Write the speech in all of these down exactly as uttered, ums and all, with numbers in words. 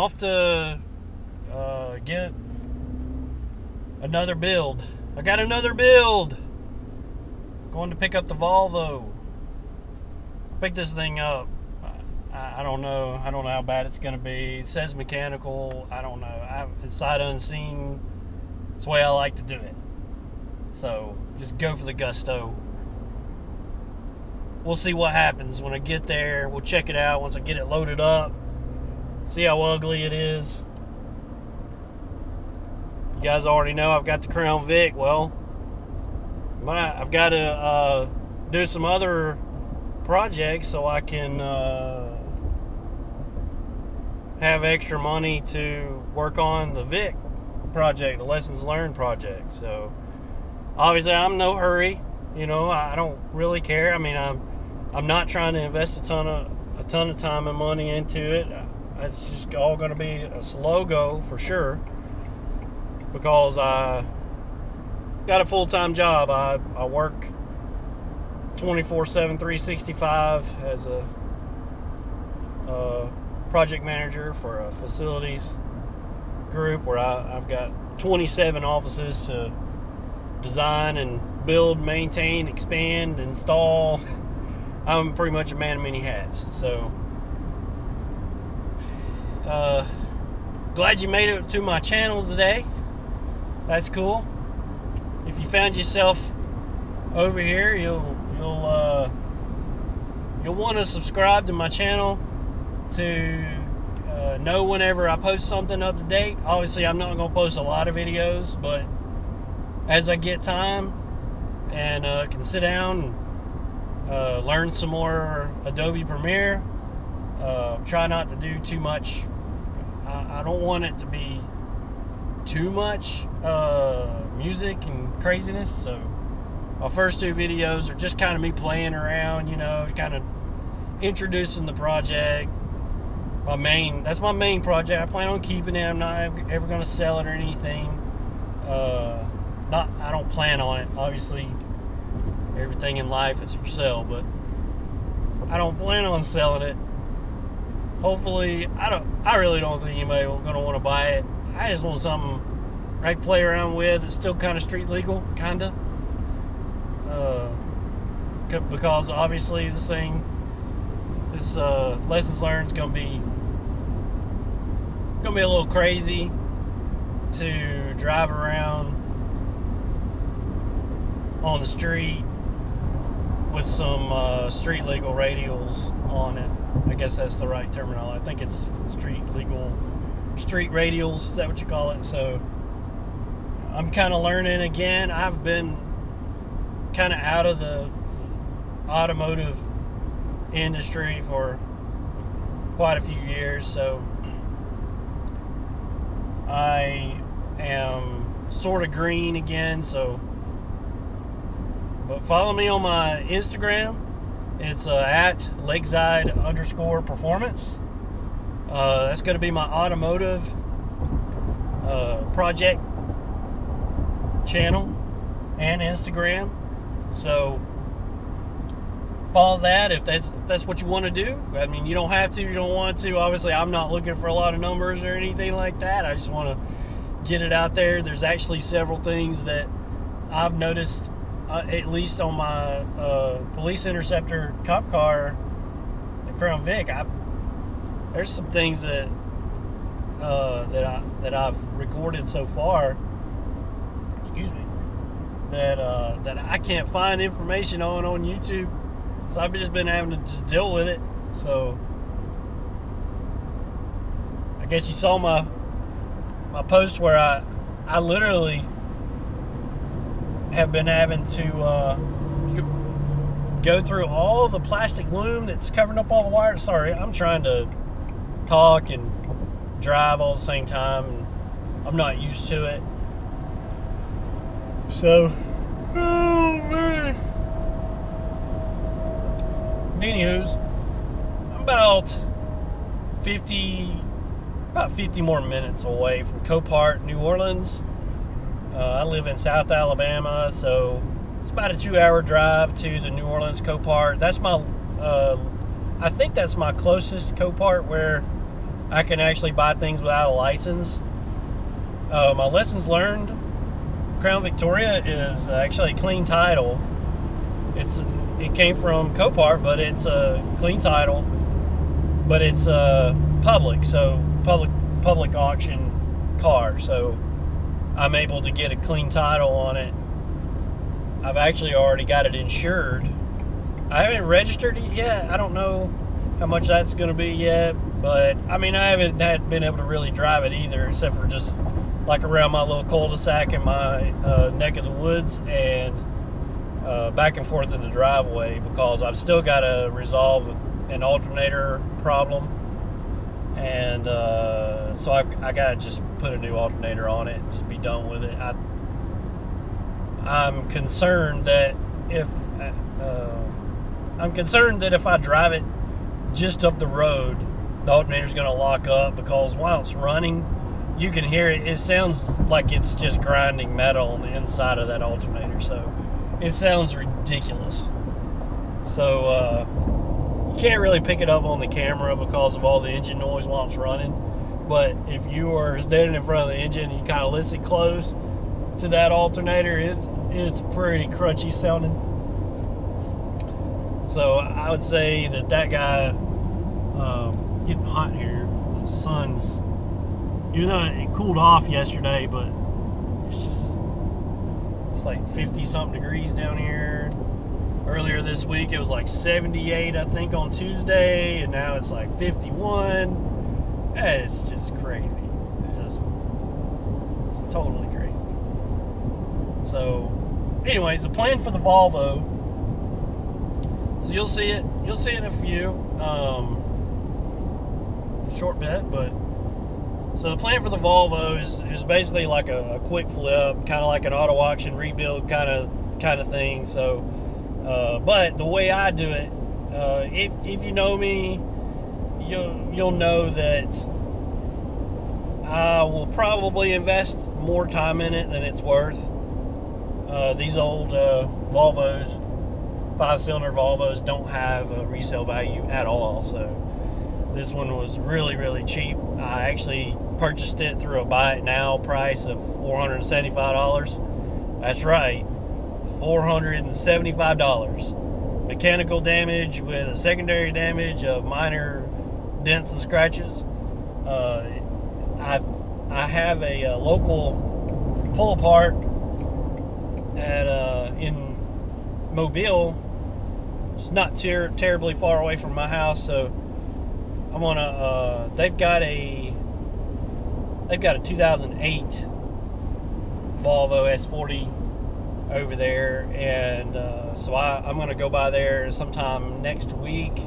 off to uh, get another build. I got another build. Going to pick up the Volvo. Pick this thing up. I, I don't know. I don't know how bad it's going to be. It says mechanical. I don't know. I, it's sight unseen. It's the way I like to do it. So just go for the gusto. We'll see what happens when I get there. We'll check it out once I get it loaded up. See how ugly it is. You guys already know I've got the Crown Vic. Well, I've got to uh, do some other projects so I can uh, have extra money to work on the Vic project, the Lessons Learned project. So obviously I'm in no hurry. You know, I don't really care. I mean, I'm I'm not trying to invest a ton of a ton of time and money into it. It's just all going to be a slow go for sure, because I got a full-time job. I, I work twenty-four seven, three sixty-five as a, a project manager for a facilities group where I, I've got twenty-seven offices to design and build, maintain, expand, install. I'm pretty much a man of many hats. So uh, glad you made it to my channel today. That's cool. If you found yourself over here, you'll you'll uh, you'll want to subscribe to my channel to uh, know whenever I post something up to date. Obviously I'm not gonna post a lot of videos, but as I get time and uh, can sit down and uh, learn some more Adobe Premiere. Uh, try not to do too much. I, I don't want it to be too much uh, music and craziness. So my first two videos are just kind of me playing around, you know, kind of introducing the project. My main, that's my main project. I plan on keeping it. I'm not ever going to sell it or anything. Uh, Not, I don't plan on it. Obviously, everything in life is for sale, but I don't plan on selling it. Hopefully, I don't. I really don't think anybody will gonna want to buy it. I just want something I can play around with. It's still kind of street legal, kinda. Uh, because obviously, this thing, this uh, lessons learned is gonna be gonna be a little crazy to drive around on the street with some uh, street legal radials on it. I guess that's the right terminology. I think it's street legal, street radials, is that what you call it? So I'm kind of learning again. I've been kind of out of the automotive industry for quite a few years, so I am sort of green again. So but follow me on my Instagram. It's uh, at LakeZide underscore performance. Uh, that's going to be my automotive uh, project channel and Instagram. So follow that if that's if that's what you want to do. I mean, you don't have to. You don't want to. Obviously, I'm not looking for a lot of numbers or anything like that. I just want to get it out there. There's actually several things that I've noticed. Uh, at least on my uh, police interceptor cop car, the Crown Vic, I, there's some things that uh, that I that I've recorded so far. Excuse me. That uh, that I can't find information on on YouTube, so I've just been having to just deal with it. So I guess you saw my my post where I I literally have been having to uh, go through all the plastic loom that's covering up all the wires. Sorry, I'm trying to talk and drive all at the same time, and I'm not used to it. So, oh man. Anywho's, I'm about fifty, about fifty more minutes away from Copart, New Orleans. Uh, I live in South Alabama, so it's about a two-hour drive to the New Orleans Copart. That's my, uh, I think that's my closest Copart where I can actually buy things without a license. Uh, my lessons learned, Crown Victoria is actually a clean title. It's it came from Copart, but it's a clean title, but it's a public, so public public auction car, so I'm able to get a clean title on it. I've actually already got it insured. I haven't registered it yet. I don't know how much that's going to be yet, but I mean, I haven't had been able to really drive it either, except for just like around my little cul-de-sac in my uh, neck of the woods, and uh, back and forth in the driveway, because I've still got to resolve an alternator problem, and uh, so I, I got to just put a new alternator on it, just be done with it. I, I'm concerned that if uh, I'm concerned that if I drive it just up the road, the alternator's going to lock up, because while it's running, you can hear it. It sounds like it's just grinding metal on the inside of that alternator, so it sounds ridiculous. So uh, you can't really pick it up on the camera because of all the engine noise while it's running, but if you are standing in front of the engine and you kind of listen close to that alternator, it's it's pretty crunchy sounding. So I would say that that guy, um, getting hot here, the sun's, even though it cooled off yesterday, but it's just, it's like fifty something degrees down here. Earlier this week, it was like seventy-eight, I think, on Tuesday, and now it's like fifty-one. It's just crazy. It's just, it's totally crazy. So anyways, the plan for the Volvo, so you'll see it, you'll see it in a few, um, short bit, but, so the plan for the Volvo is, is basically like a, a quick flip, kind of like an auto auction rebuild kind of kind of thing. So, uh, but the way I do it, uh, if, if you know me, you'll, you'll know that I will probably invest more time in it than it's worth. Uh, these old uh, Volvos, five-cylinder Volvos, don't have a resale value at all, so this one was really, really cheap. I actually purchased it through a buy it now price of four hundred seventy-five dollars. That's right, four hundred seventy-five dollars. Mechanical damage with a secondary damage of minor dents and scratches. Uh, I I have a, a local pull apart at uh, in Mobile. It's not ter terribly far away from my house, so I'm gonna, uh, they've got a, they've got a two thousand eight Volvo S forty over there, and uh, so I, I'm gonna go by there sometime next week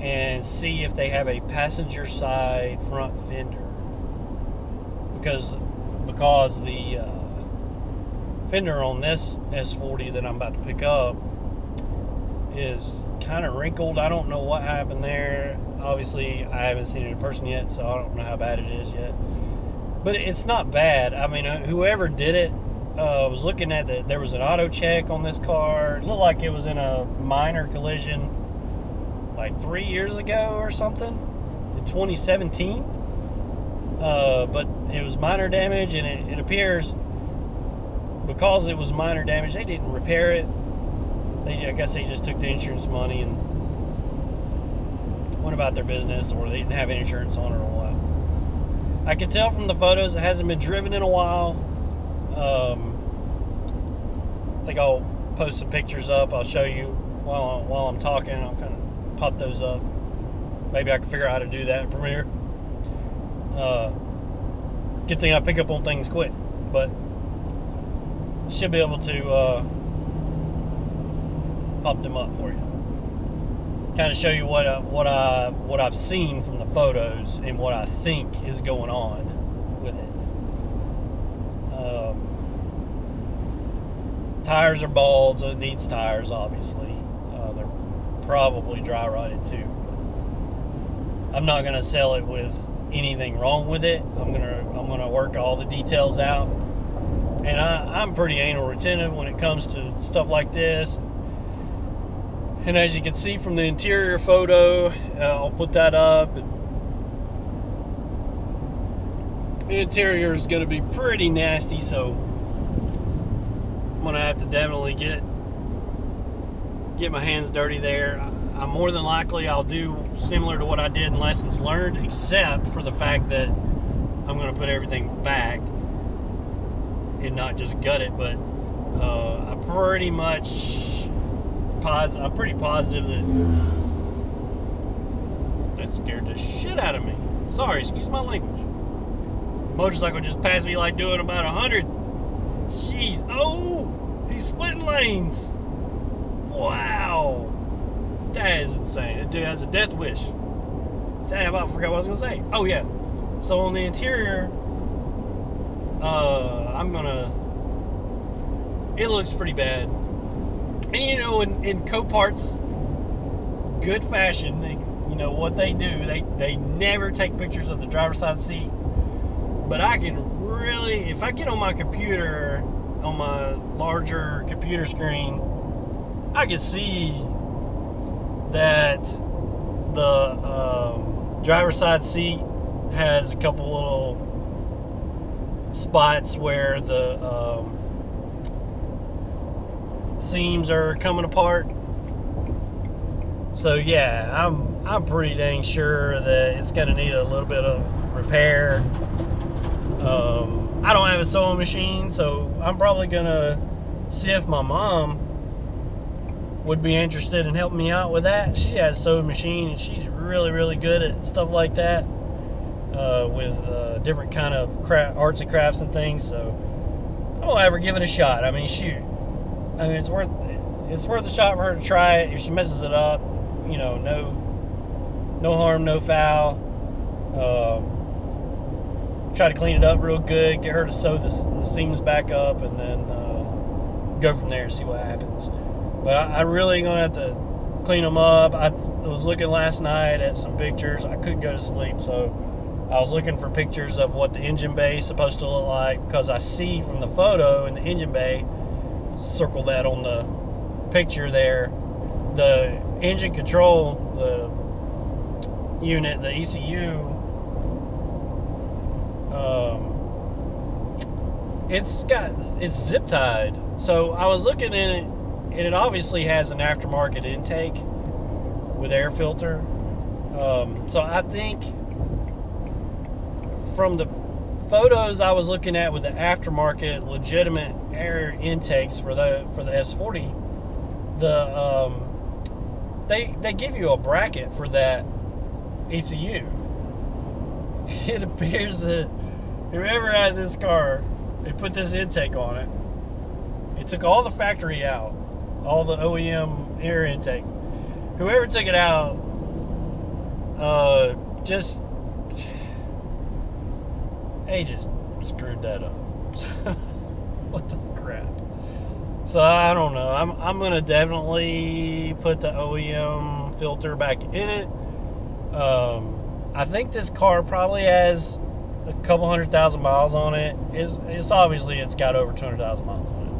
and see if they have a passenger side front fender, because, because the uh, fender on this S forty that I'm about to pick up is kind of wrinkled. I don't know what happened there. Obviously, I haven't seen it in person yet, so I don't know how bad it is yet. But it's not bad. I mean, whoever did it, uh, was looking at that. There was an auto check on this car. It looked like it was in a minor collision like three years ago or something, in twenty seventeen. Uh, but it was minor damage, and it, it appears because it was minor damage, they didn't repair it. I guess they just took the insurance money and went about their business, or they didn't have insurance on it or what. I could tell from the photos it hasn't been driven in a while. Um, I think I'll post some pictures up. I'll show you while, while I'm talking. I'll kind of pop those up. Maybe I can figure out how to do that in Premiere. Uh, good thing I pick up on things quick, but should be able to... Uh, pop them up for you, kind of show you what uh, what I what I've seen from the photos and what I think is going on with it. Um, tires are bald, so it needs tires. Obviously, uh, they're probably dry rotted too. I'm not gonna sell it with anything wrong with it. I'm gonna I'm gonna work all the details out, and I, I'm pretty anal retentive when it comes to stuff like this. And as you can see from the interior photo, uh, I'll put that up. And The interior is going to be pretty nasty, so I'm going to have to definitely get get my hands dirty there. I, I more than likely I'll do similar to what I did in lessons learned, except for the fact that I'm going to put everything back and not just gut it. But uh, I pretty much pos I'm pretty positive that that scared the shit out of me. Sorry, excuse my language. Motorcycle just passed me like doing about a hundred. Jeez. Oh, he's splitting lanes. Wow. That is insane. That dude has a death wish. Damn, I forgot what I was going to say. Oh, yeah. So on the interior, uh, I'm going to... It looks pretty bad. And, you know, in, in Copart's good fashion, they, you know, what they do, they, they never take pictures of the driver's side seat. But I can really, if I get on my computer, on my larger computer screen, I can see that the um, driver's side seat has a couple little spots where the um, seams are coming apart. So yeah, I'm I'm pretty dang sure that it's gonna need a little bit of repair. Um, I don't have a sewing machine, so I'm probably gonna see if my mom would be interested in helping me out with that. She has a sewing machine, and she's really, really good at stuff like that uh, with uh, different kind of cra arts and crafts and things. So I'll have her give it a shot. I mean, shoot, I mean it's worth it's worth a shot for her to try it. If she messes it up, you know, no, no harm, no foul. Um, Try to clean it up real good, get her to sew the, the seams back up, and then uh, go from there and see what happens. But I, I really gonna have to clean them up. I was looking last night at some pictures. I couldn't go to sleep, so I was looking for pictures of what the engine bay is supposed to look like, because I see from the photo in the engine bay, circle that on the picture there, the engine control, the unit, the E C U, Um, it's got it's zip tied. So I was looking in it, and it obviously has an aftermarket intake with air filter. Um, so I think from the photos I was looking at with the aftermarket legitimate air intakes for the for the S forty, the um, they they give you a bracket for that E C U. It appears that whoever had this car, they put this intake on it. It took all the factory out, all the O E M air intake. Whoever took it out, uh, just, they just screwed that up. What the crap? So I don't know. I'm, I'm going to definitely put the O E M filter back in it. Um, I think this car probably has a couple hundred thousand miles on it. It's, it's obviously it's got over two hundred thousand miles on it,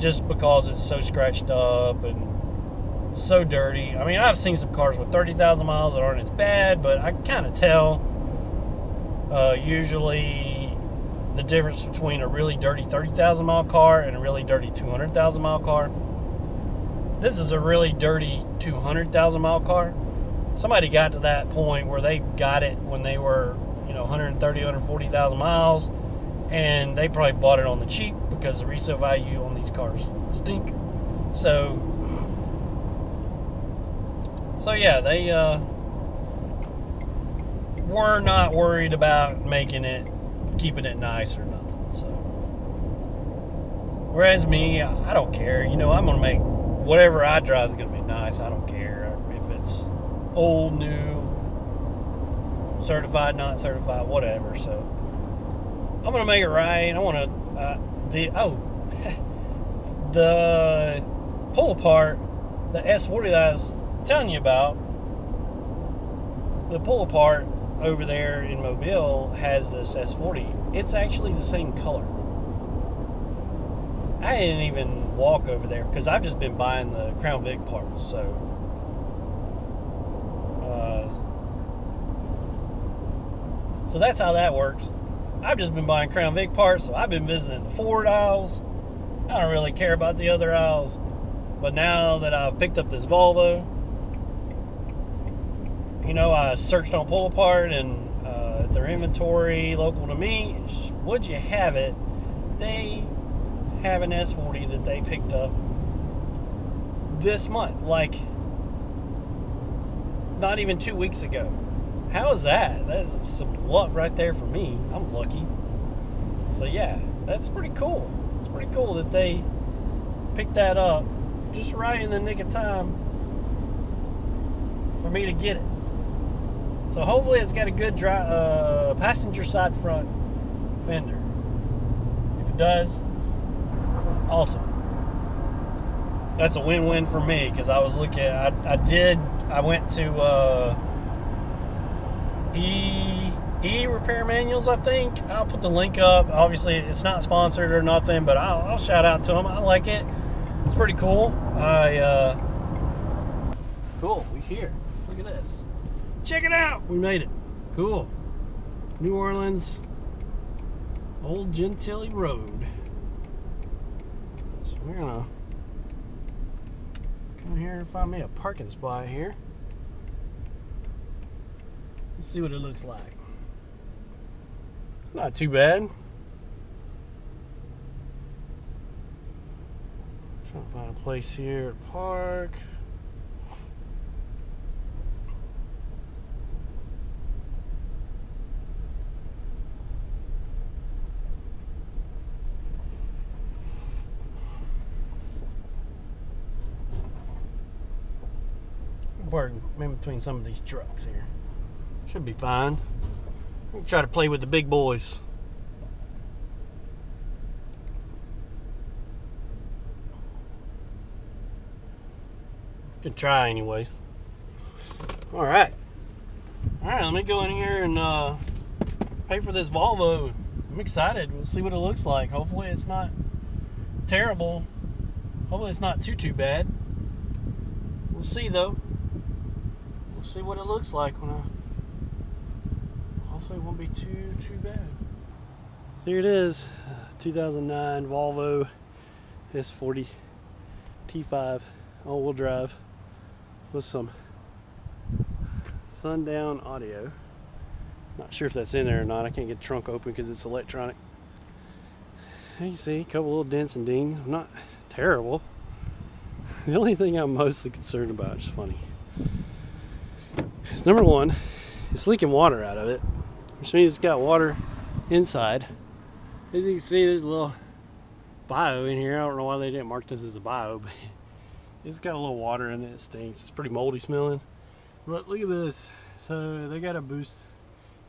just because it's so scratched up and so dirty. I mean, I've seen some cars with thirty thousand miles that aren't as bad, but I can kind of tell uh, usually the difference between a really dirty thirty thousand mile car and a really dirty two hundred thousand mile car. This is a really dirty two hundred thousand mile car. Somebody got to that point where they got it when they were, you know, one hundred thirty, one hundred forty thousand miles, and they probably bought it on the cheap because the resale value on these cars stink. So, so yeah, they uh, were not worried about making it, keeping it nice or nothing. So, whereas me, I don't care. You know, I'm gonna make whatever I drive is gonna be nice. I don't care if it's old, new, certified, not certified, whatever. So I'm gonna make it right. I want to uh, the oh the pull apart, the S forty that I was telling you about. The pull apart over there in Mobile has this S forty. It's actually the same color. I didn't even walk over there because I've just been buying the Crown Vic parts. So. So that's how that works. I've just been buying Crown Vic parts, so I've been visiting the Ford aisles. I don't really care about the other aisles. But now that I've picked up this Volvo, you know, I searched on Pull Apart and uh, their inventory local to me. Would you have it? They have an S forty that they picked up this month, like not even two weeks ago. How is that? That's some luck right there for me. I'm lucky. So yeah, that's pretty cool. It's pretty cool that they picked that up just right in the nick of time for me to get it. So hopefully it's got a good dry, uh, passenger side front fender. If it does, awesome. That's a win-win for me, because I was looking, I, I did, I went to uh, E, E Repair Manuals, I think. I'll put the link up. Obviously, it's not sponsored or nothing, but I'll, I'll shout out to them. I like it. It's pretty cool. I, uh, cool, we're here. Look at this. Check it out. We made it. Cool. New Orleans, Old Gentilly Road. So we're gonna come here and find me a parking spot here. Let's see what it looks like. Not too bad. Trying to find a place here to park. Park in between some of these trucks here. Should be fine. We'll try to play with the big boys. Good try anyways. Alright. Alright, let me go in here and uh, pay for this Volvo. I'm excited. We'll see what it looks like. Hopefully it's not terrible. Hopefully it's not too too bad. We'll see though. We'll see what it looks like when I... Hopefully it won't be too, too bad. So here it is, two thousand nine Volvo S forty T five all-wheel drive with some Sundown Audio. Not sure if that's in there or not. I can't get the trunk open because it's electronic. And you see a couple little dents and dings. Not terrible. The only thing I'm mostly concerned about is funny. It's number one, it's leaking water out of it, which means it's got water inside. As you can see, there's a little bio in here. I don't know why they didn't mark this as a bio, but it's got a little water in it. It stinks. It's pretty moldy smelling. But look at this. So they got a boost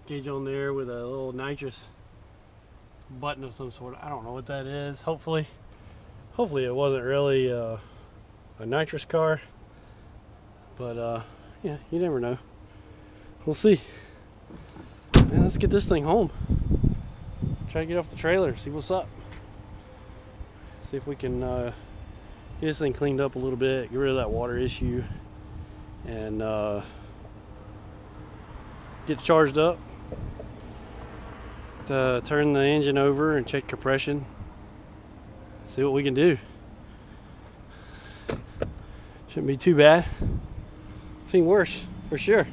gauge on there with a little nitrous button of some sort. I don't know what that is. Hopefully, hopefully it wasn't really uh, a nitrous car, but uh, yeah, you never know. We'll see. Man, let's get this thing home. Try to get off the trailer, see what's up. See if we can uh, get this thing cleaned up a little bit, get rid of that water issue, and uh, get charged up. To turn the engine over and check compression. See what we can do. Shouldn't be too bad. Nothing worse, for sure.